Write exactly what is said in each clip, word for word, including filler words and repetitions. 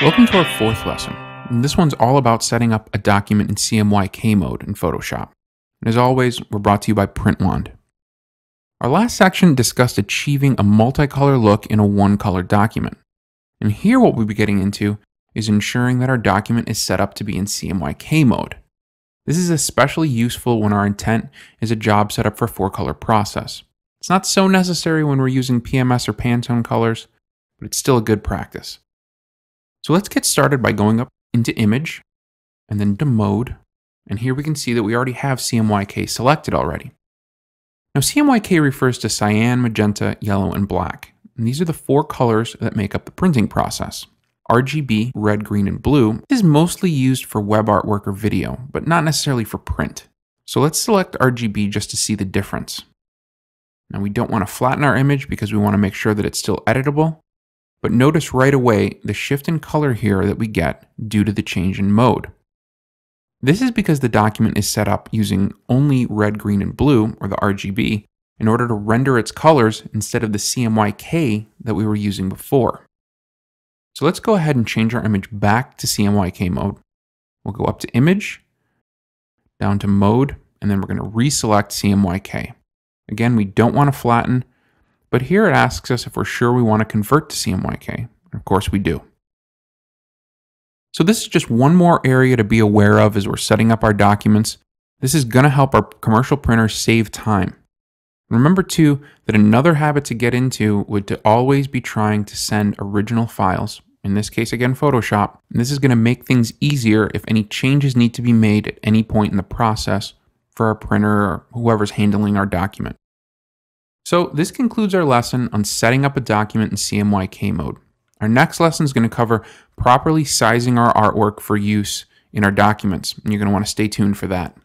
Welcome to our fourth lesson. This one's all about setting up a document in C M Y K mode in Photoshop. And as always, we're brought to you by Printwand. Our last section discussed achieving a multicolor look in a one-color document. And here what we'll be getting into is ensuring that our document is set up to be in C M Y K mode. This is especially useful when our intent is a job set up for four-color process. It's not so necessary when we're using P M S or Pantone colors, but it's still a good practice. So let's get started by going up into Image, and then to Mode, and here we can see that we already have C M Y K selected already. Now C M Y K refers to cyan, magenta, yellow, and black, and these are the four colors that make up the printing process. R G B, red, green, and blue, is mostly used for web artwork or video, but not necessarily for print. So let's select R G B just to see the difference. Now we don't want to flatten our image because we want to make sure that it's still editable, but notice right away the shift in color here that we get due to the change in mode. This is because the document is set up using only red, green, and blue, or the R G B, in order to render its colors instead of the C M Y K that we were using before. So let's go ahead and change our image back to C M Y K mode. We'll go up to Image, down to Mode, and then we're going to reselect C M Y K. Again, we don't want to flatten, but here it asks us if we're sure we want to convert to C M Y K. Of course we do. So this is just one more area to be aware of as we're setting up our documents. This is going to help our commercial printer save time. Remember too, that another habit to get into would to always be trying to send original files, in this case again Photoshop, and this is going to make things easier if any changes need to be made at any point in the process for our printer or whoever's handling our document. So this concludes our lesson on setting up a document in C M Y K mode. Our next lesson is going to cover properly sizing our artwork for use in our documents, and you're going to want to stay tuned for that.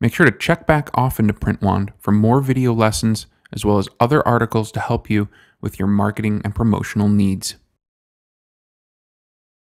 Make sure to check back often to Printwand for more video lessons as well as other articles to help you with your marketing and promotional needs.